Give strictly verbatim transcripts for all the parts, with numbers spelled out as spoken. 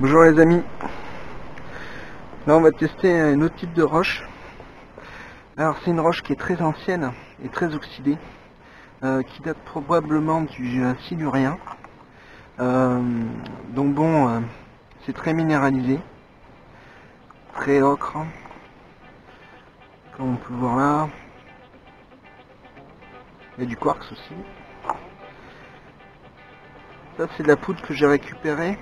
Bonjour les amis, là on va tester un autre type de roche. Alors c'est une roche qui est très ancienne et très oxydée, euh, qui date probablement du euh, Silurien. Euh, donc bon, euh, c'est très minéralisé, très ocre, comme on peut voir là. Il y a du quartz aussi. Ça c'est de la poudre que j'ai récupérée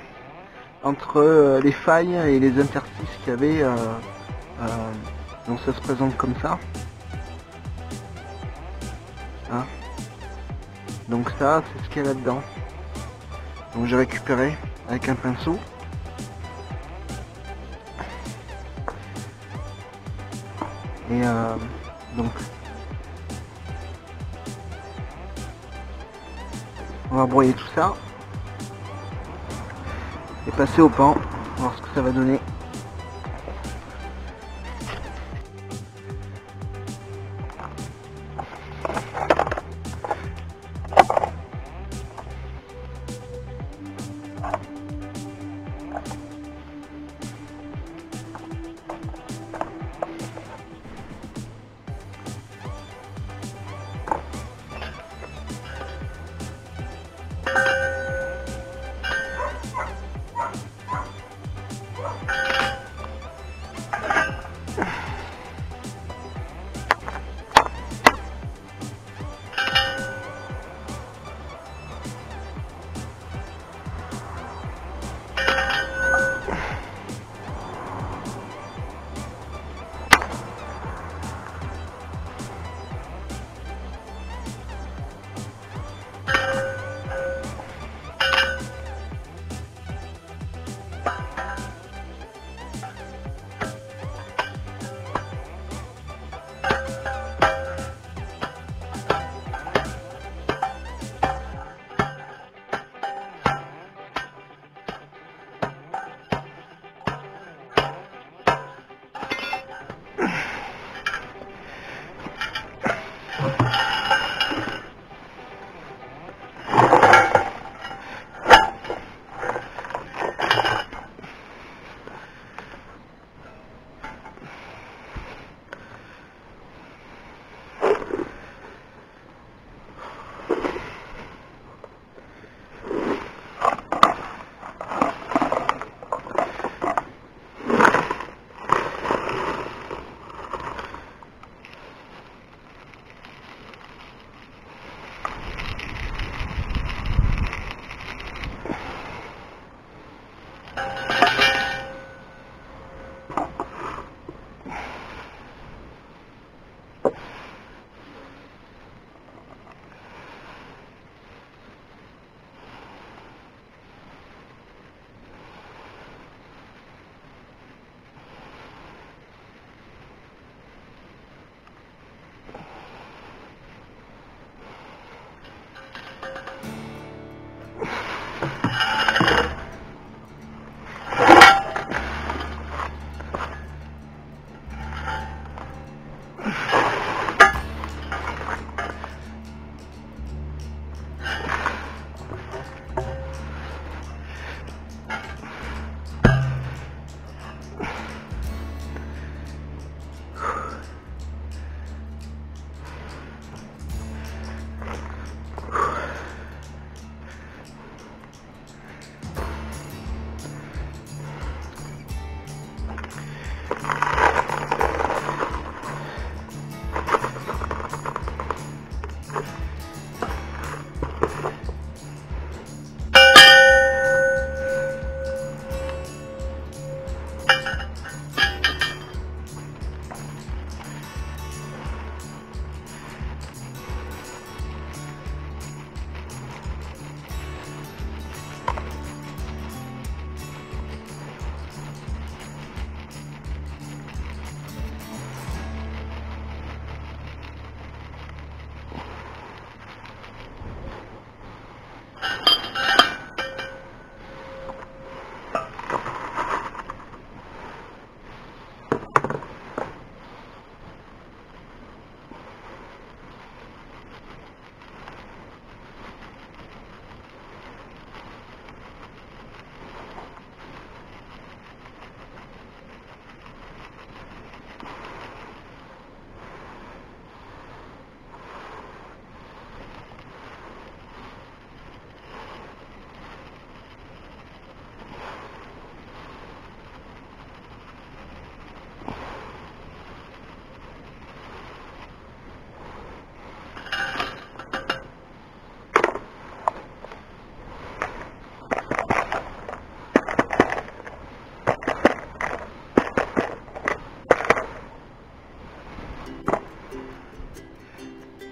entre les failles et les interstices qu'il y avait, euh, euh, donc ça se présente comme ça, hein. Donc ça c'est ce qu'il y a là dedans, donc j'ai récupéré avec un pinceau. Et euh, donc on va broyer tout ça et passer au pan, voir ce que ça va donner. What?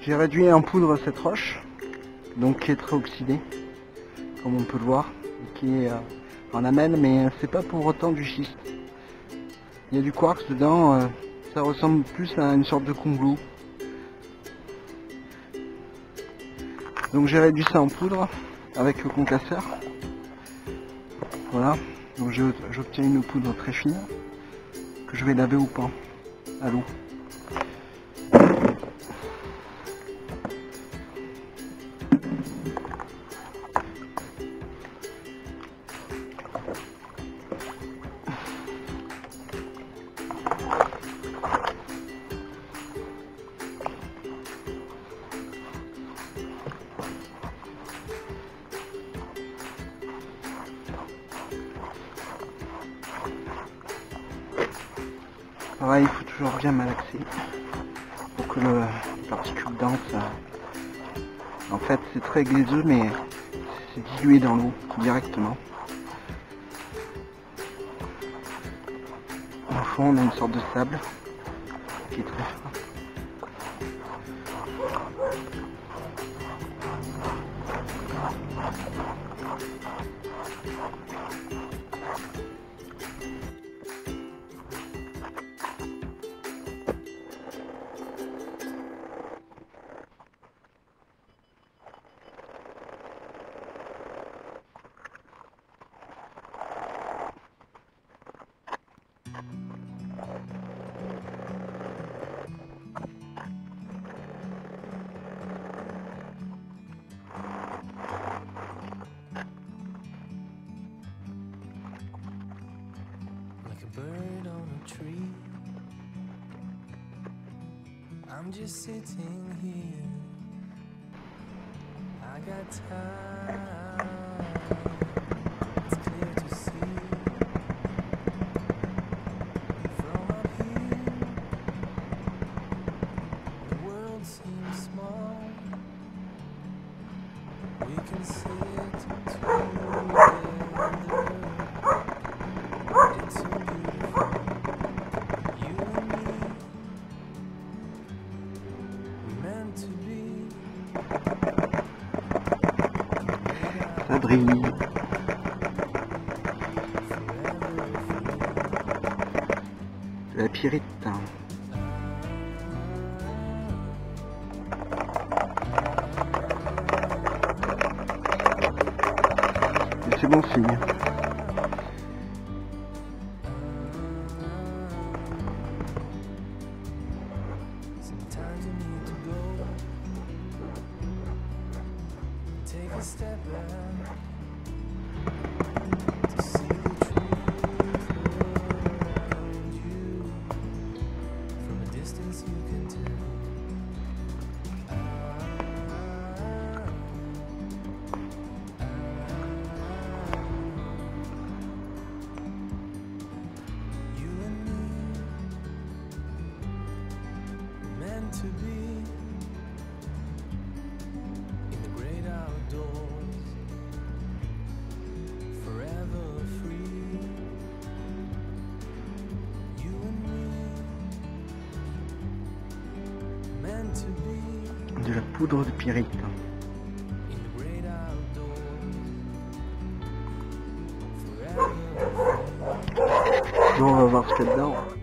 J'ai réduit en poudre cette roche, donc qui est très oxydée, comme on peut le voir, et qui est euh, en amène, mais c'est pas pour autant du schiste. Il y a du quartz dedans, euh, ça ressemble plus à une sorte de conglou. Donc j'ai réduit ça en poudre avec le concasseur. Voilà, donc j'obtiens une poudre très fine que je vais laver ou pas à l'eau. Pareil, il faut toujours bien malaxer pour que le particule dense. En fait, c'est très glaiseux, mais c'est dilué dans l'eau directement. Au fond, on a une sorte de sable qui est très fin. Bird on a tree, I'm just sitting here, I got time, it's clear to see, from up here, the world seems small, we can sit together. Ça brille. La pyrite. C'est bon signe. Take a step back to see the truth around you. From a distance you can tell. Ah, ah, ah. You and me, meant to be. De la poudre de pyrite. Bon, on va voir ce qu'il y a dedans.